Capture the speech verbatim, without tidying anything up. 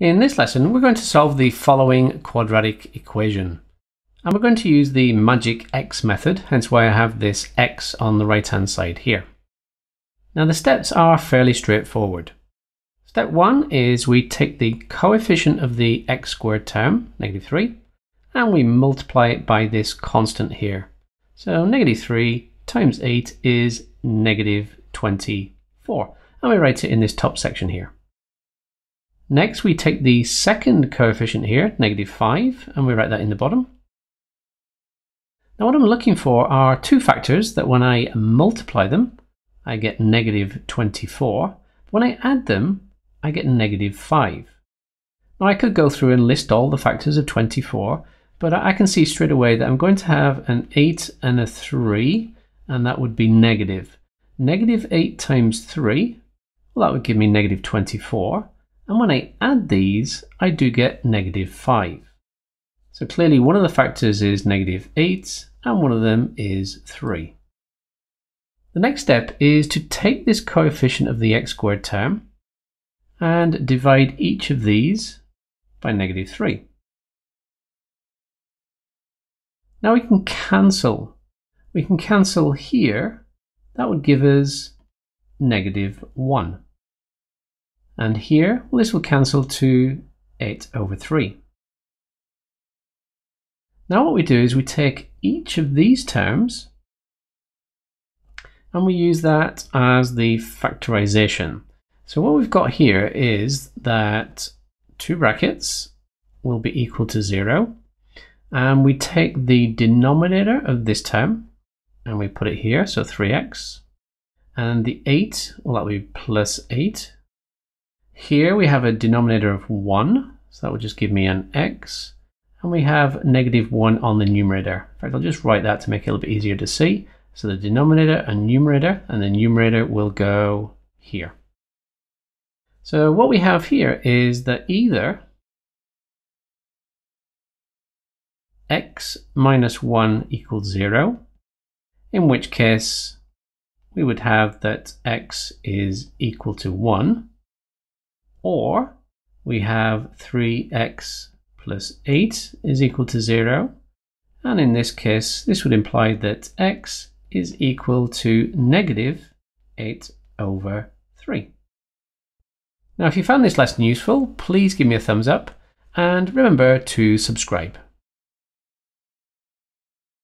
In this lesson, we're going to solve the following quadratic equation. And we're going to use the magic x method, hence why I have this x on the right-hand side here. Now the steps are fairly straightforward. Step one is we take the coefficient of the x squared term, negative three, and we multiply it by this constant here. So negative three times eight is negative twenty-four. And we write it in this top section here. Next, we take the second coefficient here, negative five, and we write that in the bottom. Now what I'm looking for are two factors that when I multiply them, I get negative twenty-four. When I add them, I get negative five. Now I could go through and list all the factors of twenty-four, but I can see straight away that I'm going to have an eight and a three, and that would be negative. Negative eight times three, well, that would give me negative twenty-four. And when I add these, I do get negative five. So clearly one of the factors is negative eight, and one of them is three. The next step is to take this coefficient of the x squared term and divide each of these by negative three. Now we can cancel. We can cancel here. That would give us negative one. And here, well, this will cancel to eight over three. Now what we do is we take each of these terms and we use that as the factorization. So what we've got here is that two brackets will be equal to zero. And we take the denominator of this term and we put it here, so three x. And the eight, well, that will be plus eight. Here we have a denominator of one, so that will just give me an x, and we have negative one on the numerator. In fact, I'll just write that to make it a little bit easier to see. So the denominator and numerator, and the numerator will go here. So what we have here is that either x minus one equals zero, in which case we would have that x is equal to one, or we have three x plus eight is equal to zero. And in this case, this would imply that x is equal to negative eight over three. Now, if you found this lesson useful, please give me a thumbs up and remember to subscribe.